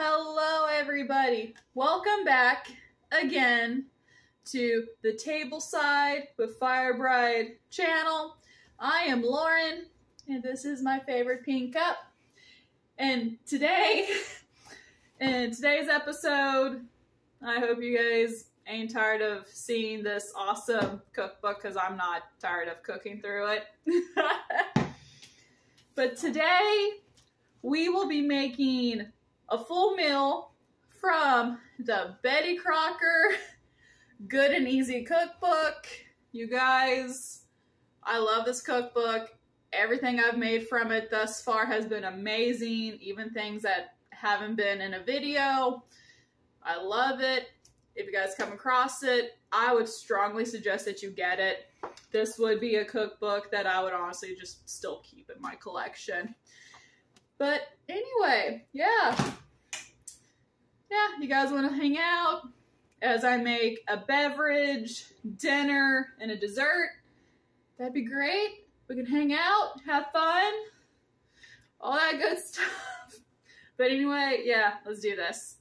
Hello everybody, welcome back again to the Table Side with Firebride channel. I am Lauren and this is my favorite pink cup, and today in today's episode I hope you guys ain't tired of seeing this awesome cookbook, because I'm not tired of cooking through it. But today we will be making a full meal from the Betty Crocker Good and Easy Cookbook. You guys, I love this cookbook. Everything I've made from it thus far has been amazing, even things that haven't been in a video. I love it. If you guys come across it, I would strongly suggest that you get it. This would be a cookbook that I would honestly just still keep in my collection. But anyway, yeah, you guys want to hang out as I make a beverage, dinner, and a dessert? That'd be great. We can hang out, have fun, all that good stuff. But anyway, yeah, let's do this.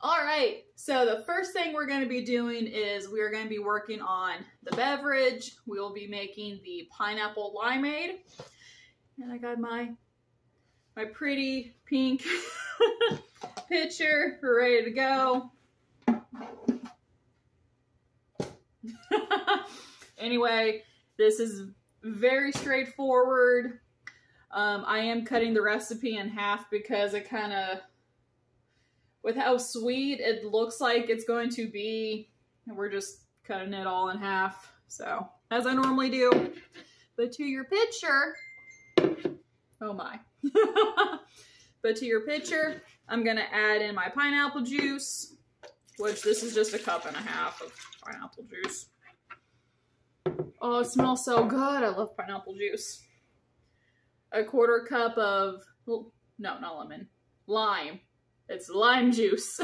All right, so the first thing we're going to be doing is we are going to be working on the beverage. We will be making the pineapple limeade. And I got my pretty pink pitcher. We're ready to go. Anyway, this is very straightforward. I am cutting the recipe in half because it kind of, with how sweet it looks like it's going to be, we're just cutting it all in half. So, as I normally do. But to your pitcher, oh my. But to your pitcher, I'm gonna add in my pineapple juice, which this is just a 1.5 cups of pineapple juice. Oh, it smells so good. I love pineapple juice. 1/4 cup of, well, no, not lemon, lime. It's lime juice.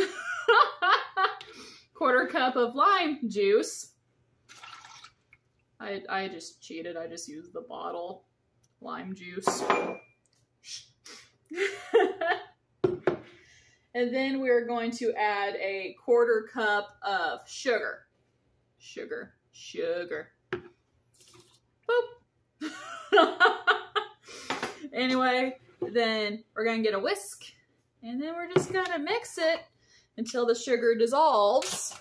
1/4 cup of lime juice. I just cheated. I just used the bottle. Lime juice. And then we're going to add 1/4 cup of sugar. Boop. Anyway, then we're going to get a whisk and then we're just going to mix it until the sugar dissolves.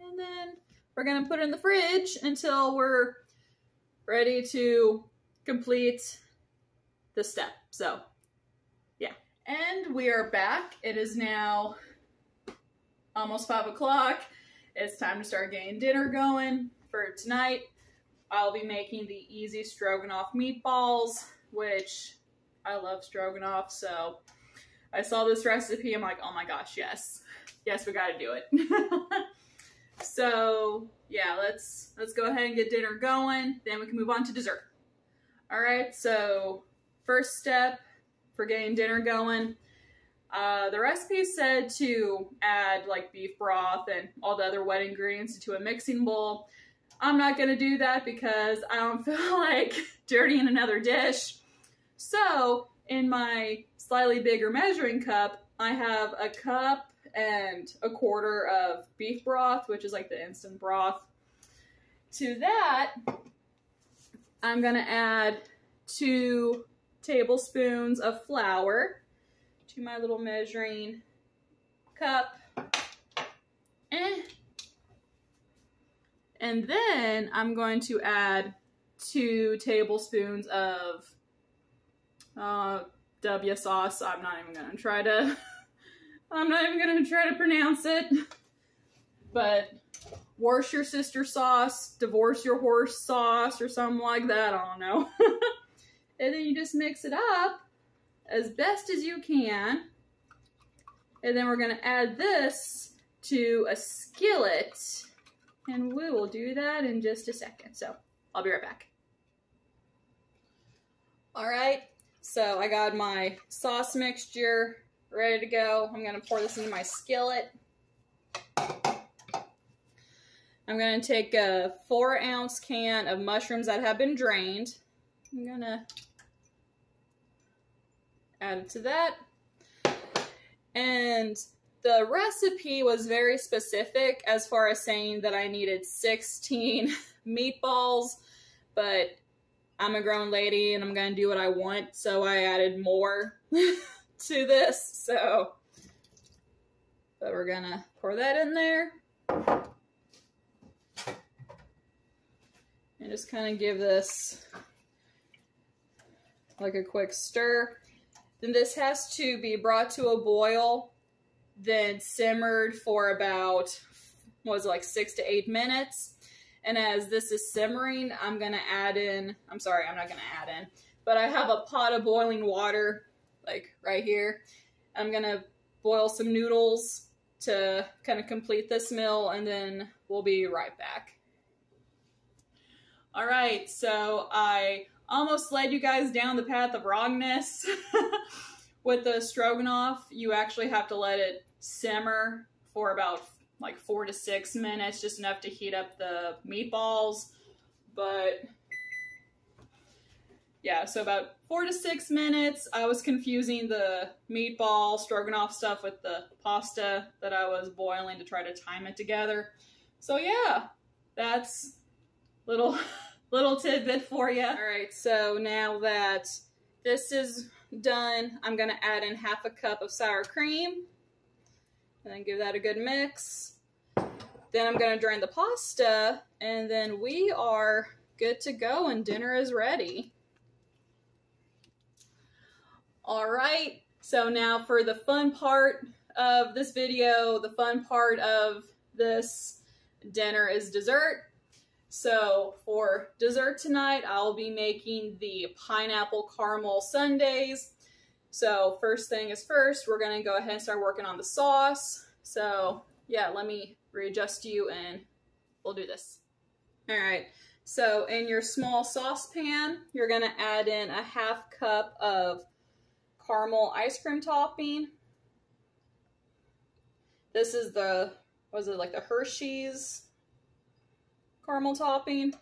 And then we're going to put it in the fridge until we're ready to complete the step. So, yeah. And we are back. It is now almost 5 o'clock. It's time to start getting dinner going for tonight. I'll be making the easy Stroganoff meatballs, which I love Stroganoff. So I saw this recipe. I'm like, oh my gosh, yes. Yes, we got to do it. So yeah, let's go ahead and get dinner going. Then we can move on to dessert. All right, so first step for getting dinner going. The recipe said to add like beef broth and all the other wet ingredients into a mixing bowl. I'm not gonna do that because I don't feel like dirtying another dish. So in my slightly bigger measuring cup, I have 1.25 cups of beef broth, which is like the instant broth. To that, I'm gonna add 2 tablespoons of flour to my little measuring cup. And then I'm going to add 2 tablespoons of W sauce. I'm not even gonna try to pronounce it. But Worse your sister sauce, divorce your horse sauce, or something like that, I don't know. And then you just mix it up as best as you can. And then we're gonna add this to a skillet. And we will do that in just a second. So I'll be right back. All right, so I got my sauce mixture ready to go. I'm gonna pour this into my skillet. I'm going to take a 4-ounce can of mushrooms that have been drained. I'm going to add it to that. And the recipe was very specific as far as saying that I needed 16 meatballs, but I'm a grown lady and I'm going to do what I want. So I added more to this. So, but we're going to pour that in there and just kind of give this like a quick stir. Then this has to be brought to a boil, then simmered for about, what was it, like 6 to 8 minutes. And as this is simmering, I'm going to add in, I'm sorry, I'm not going to add in, but I have a pot of boiling water, like right here. I'm going to boil some noodles to kind of complete this meal, and then we'll be right back. All right, so I almost led you guys down the path of wrongness. With the stroganoff, you actually have to let it simmer for about like 4 to 6 minutes, just enough to heat up the meatballs. But yeah, so about 4 to 6 minutes. I was confusing the meatball stroganoff stuff with the pasta that I was boiling to try to time it together. So yeah, that's little tidbit for you. All right, so now that this is done, I'm gonna add in 1/2 cup of sour cream and then give that a good mix. Then I'm gonna drain the pasta, and then we are good to go and dinner is ready. All right, so now for the fun part of this video, the fun part of this dinner is dessert. So for dessert tonight, I'll be making the pineapple caramel sundaes. So first thing is first, we're gonna go ahead and start working on the sauce. So yeah, let me readjust you and we'll do this. All right, so in your small saucepan, you're gonna add in 1/2 cup of caramel ice cream topping. This is the, what was it, like the Hershey's caramel topping.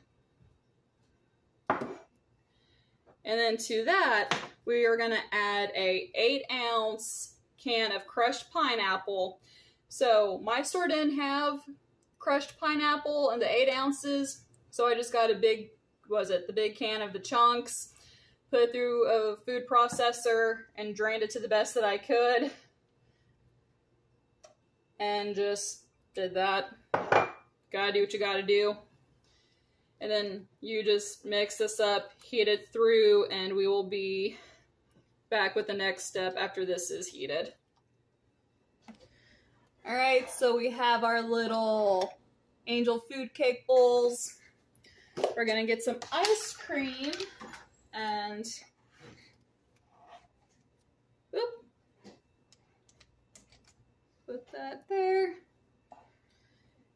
And then to that, we are gonna add a 8-ounce can of crushed pineapple. So my store didn't have crushed pineapple and the 8 ounces. So I just got a big, what was it, the big can of the chunks, put it through a food processor and drained it to the best that I could. And just did that. Gotta do what you gotta do. And then you just mix this up, heat it through, and we will be back with the next step after this is heated. All right, so we have our little angel food cake bowls. We're gonna get some ice cream and whoop, put that there.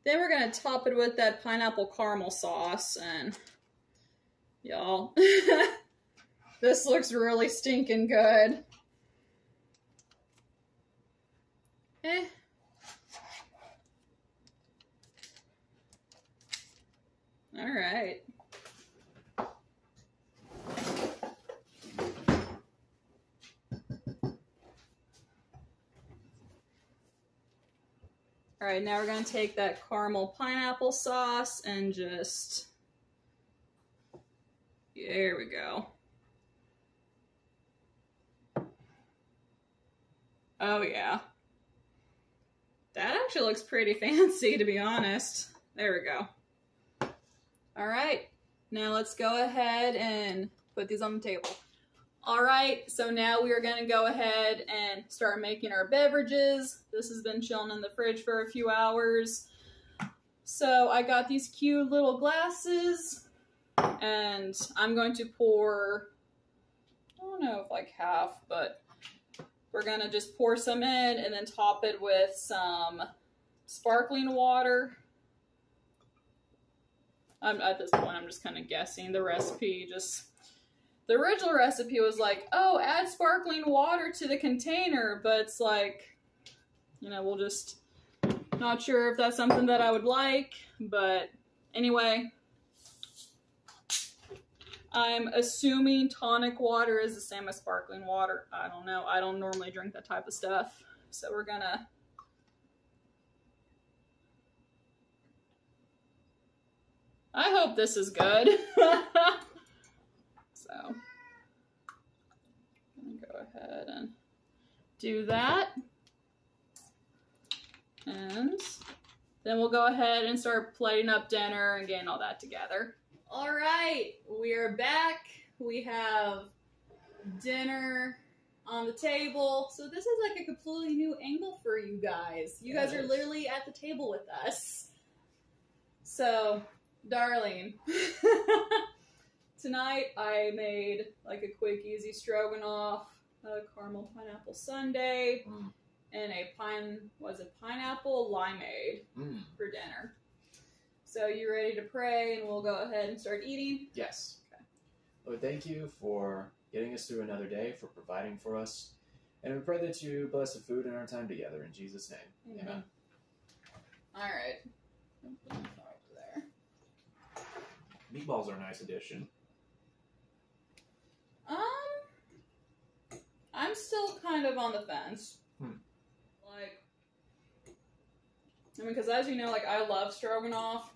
Then we're gonna top it with that pineapple caramel sauce, and y'all, this looks really stinking good. All right. All right, now we're gonna take that caramel pineapple sauce and just, there we go. Oh yeah. That actually looks pretty fancy, to be honest. There we go. All right, now let's go ahead and put these on the table. All right, so now we are gonna go ahead and start making our beverages. This has been chilling in the fridge for a few hours. So I got these cute little glasses, and I'm going to pour, I don't know if like half, but we're gonna just pour some in and then top it with some sparkling water. At this point, I'm just kind of guessing the recipe. Just the original recipe was like, oh, add sparkling water to the container, but it's like, you know, we'll just, not sure if that's something that I would like, but anyway, I'm assuming tonic water is the same as sparkling water. I don't know. I don't normally drink that type of stuff, So we're gonna I hope this is good. So I'm gonna go ahead and do that. And then we'll go ahead and start plating up dinner and getting all that together. All right, we're back. We have dinner on the table. So this is like a completely new angle for you guys. You guys are literally at the table with us. So, Darlene, tonight I made like a quick, easy stroganoff, a caramel pineapple sundae, and a pineapple limeade for dinner. So you ready to pray and we'll go ahead and start eating? Yes. Okay. Lord, thank you for getting us through another day, for providing for us. And we pray that you bless the food and our time together in Jesus' name. Amen. Amen. All right. There. Meatballs are a nice addition. I'm still kind of on the fence. Like, I mean, because as you know, like, I love stroganoff.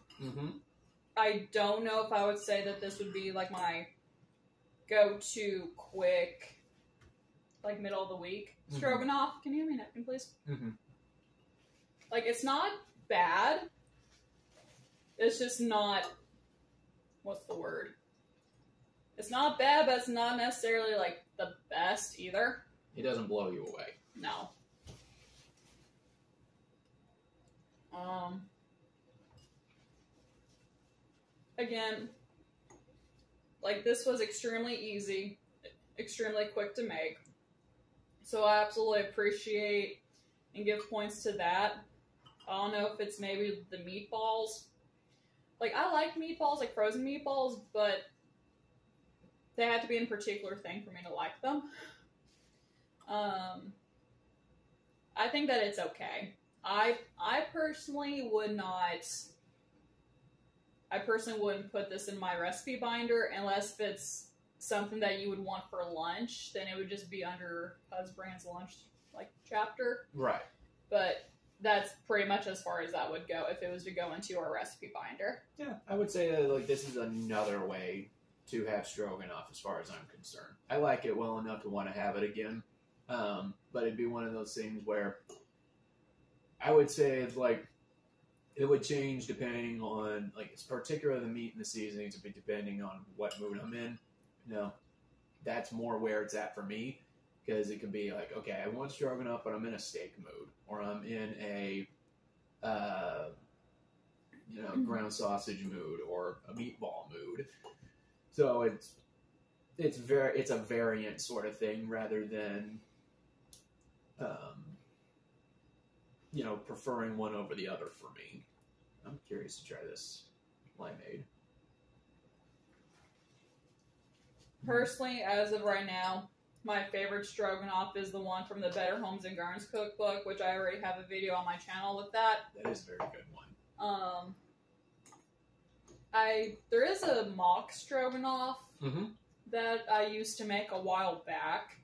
I don't know if I would say that this would be like my go-to quick, like, middle of the week stroganoff. Can you hand me a napkin, please? Like, it's not bad. It's just not, what's the word? It's not bad, but it's not necessarily like the best either. It doesn't blow you away. No. Again, like, this was extremely easy, extremely quick to make. So I absolutely appreciate and give points to that. I don't know if it's maybe the meatballs. Like, I like meatballs, like frozen meatballs, but they had to be in a particular thing for me to like them. I think that it's okay. I personally would not, I personally wouldn't put this in my recipe binder unless it's something that you would want for lunch, then it would just be under Husbrand's lunch, like, chapter. Right. But that's pretty much as far as that would go if it was to go into our recipe binder. Yeah, I would say that, like, this is another way to have stroganoff as far as I'm concerned. I like it well enough to want to have it again, but it'd be one of those things where I would say it's like, it would change depending on, like, it's particularly the meat and the seasonings, it'd be depending on what mood I'm in. You know, that's more where it's at for me, because it could be like, okay, I want stroganoff, but I'm in a steak mood, or I'm in a, you know, ground sausage mood, or a meatball mood. So it's a variant sort of thing rather than, you know, preferring one over the other for me. I'm curious to try this limeade. Personally, as of right now, my favorite stroganoff is the one from the Better Homes and Gardens cookbook, which I already have a video on my channel with that. That is a very good one. There is a mock stroganoff that I used to make a while back.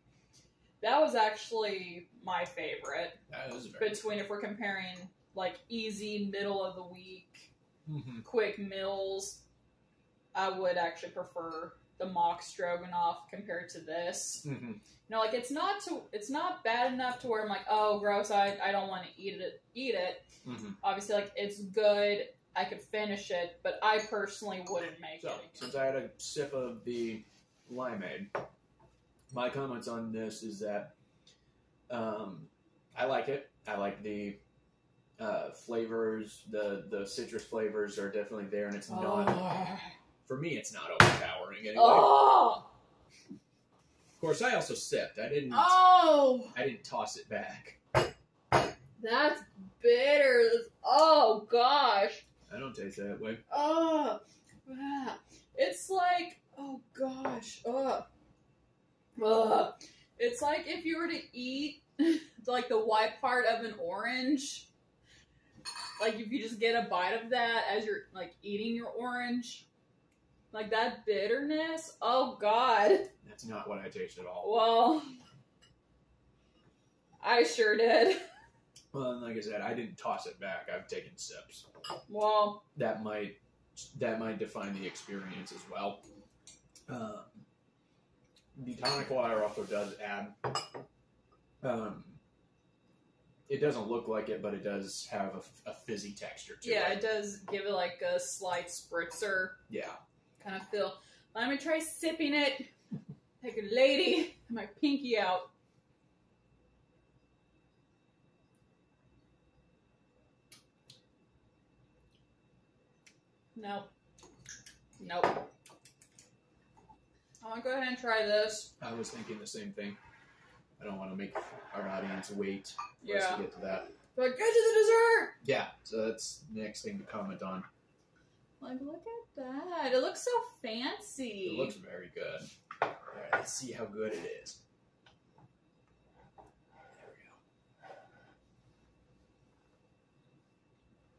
That was actually my favorite. That was very between cool. If we're comparing, like, easy, middle of the week, quick meals, I would actually prefer the mock stroganoff compared to this. You know, like, it's not bad enough to where I'm like, oh, gross, I don't want to eat it. Obviously, like, it's good. I could finish it, but I personally wouldn't make it. Since I had a sip of the limeade, my comments on this is that I like it. I like the flavors. The citrus flavors are definitely there, and it's not, for me, it's not overpowering anyway. Oh! Of course, I also sipped. I didn't toss it back. That's bitter. Oh, gosh. I don't taste that way. Oh, it's like, oh, gosh. Oh. Ugh. It's like if you were to eat, like, the white part of an orange. Like, if you just get a bite of that as you're, like, eating your orange. Like, that bitterness. Oh, God. That's not what I taste at all. Well, I sure did. Well, and like I said, I didn't toss it back. I've taken sips. Well, that might define the experience as well. The tonic water also does add. It doesn't look like it, but it does have a fizzy texture to it. Yeah, it does give it like a slight spritzer. Yeah. Kind of feel. Let me try sipping it like a lady. My pinky out. Nope. Nope. I want to go ahead and try this. I was thinking the same thing. I don't want to make our audience wait for us to get to that. But get to the dessert! Yeah, so that's the next thing to comment on. Like, look at that. It looks so fancy. It looks very good. All right, let's see how good it is.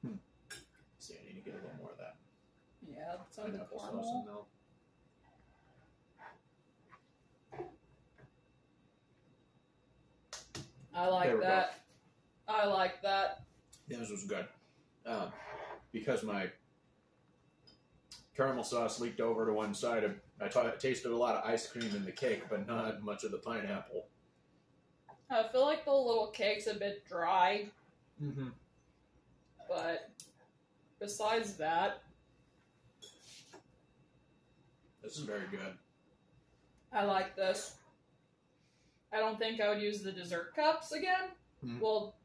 There we go. See, I need to get a little more of that. Yeah, that's on the caramel. I like that. Go. I like that. Yeah, this was good. Because my caramel sauce leaked over to one side, I tasted a lot of ice cream in the cake, but not much of the pineapple. I feel like the little cake's a bit dry. Mm-hmm. But besides that, this is very good. I like this. I don't think I would use the dessert cups again. Mm. Well,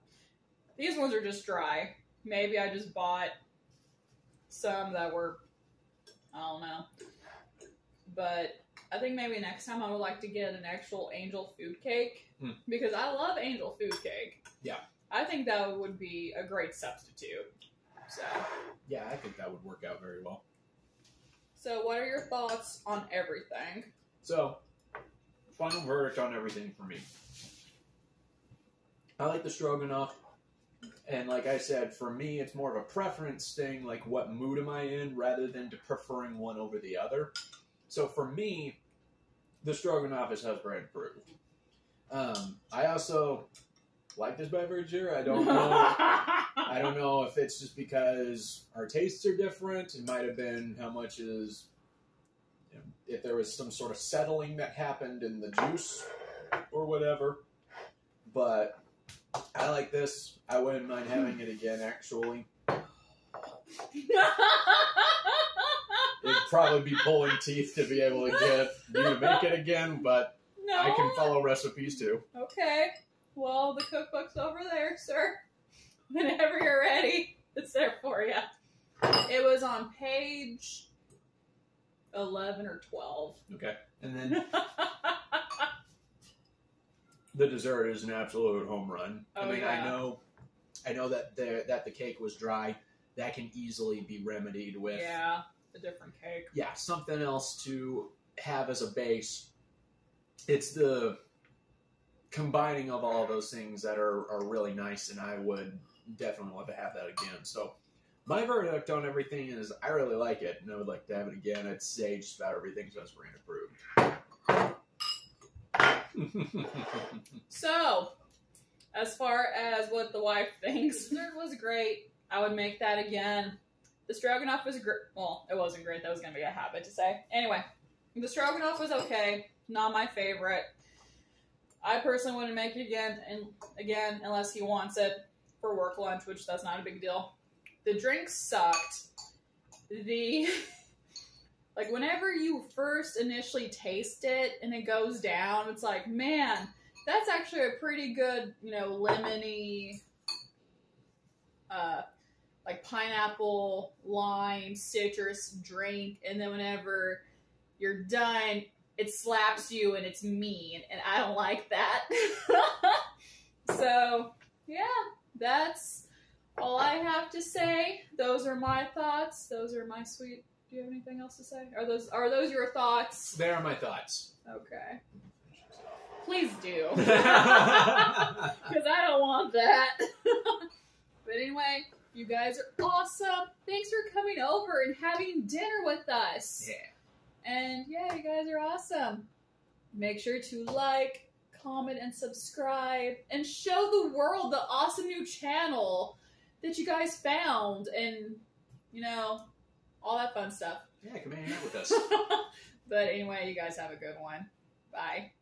these ones are just dry. Maybe I just bought some that were, I don't know. But I think maybe next time I would like to get an actual angel food cake because I love angel food cake. Yeah. I think that would be a great substitute. So. Yeah, I think that would work out very well. So what are your thoughts on everything? So, final verdict on everything for me. I like the stroganoff, and like I said, for me, it's more of a preference thing, like what mood am I in, rather than to preferring one over the other. So for me, the stroganoff is Husband approved. I also like this beverage here. I don't know. I don't know if it's just because our tastes are different. It might have been how much is. If there was some sort of settling that happened in the juice or whatever. But I like this. I wouldn't mind having it again, actually. It'd probably be pulling teeth to be able to get you to make it again, but no. I can follow recipes too. Okay. Well, the cookbook's over there, sir. Whenever you're ready, it's there for you. It was on page 11 or 12. Okay. And then the dessert is an absolute home run. Oh, I mean, yeah. I know that the cake was dry. That can easily be remedied with a different cake. Yeah, something else to have as a base. It's the combining of all those things that are really nice, and I would definitely want to have that again. So my verdict on everything is I really like it, and I would like to have it again. I'd say just about everything's best brand approved. So, as far as what the wife thinks, the dessert was great. I would make that again. The stroganoff was great. Well, it wasn't great. That was going to be a habit to say. Anyway, the stroganoff was okay. Not my favorite. I personally wouldn't make it again unless he wants it for work lunch, which that's not a big deal. The drinks sucked. Like whenever you first initially taste it and it goes down, it's like, man, that's actually a pretty good, you know, lemony, like pineapple, lime, citrus drink. And then whenever you're done, it slaps you and it's mean. And I don't like that. So yeah, that's all I have to say. Those are my thoughts. Those are my sweet. Do you have anything else to say? Are those your thoughts? They are my thoughts. Okay. Please do. Because I don't want that. But anyway, you guys are awesome. Thanks for coming over and having dinner with us. Yeah. And yeah, you guys are awesome. Make sure to like, comment, and subscribe, and show the world the awesome new channel that you guys found, and, you know, all that fun stuff. Yeah, come hang out with us. But anyway, you guys have a good one. Bye.